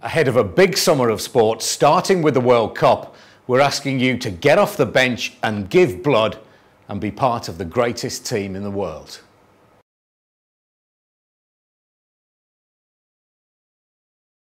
Ahead of a big summer of sports, starting with the World Cup, we're asking you to get off the bench and give blood and be part of the greatest team in the world.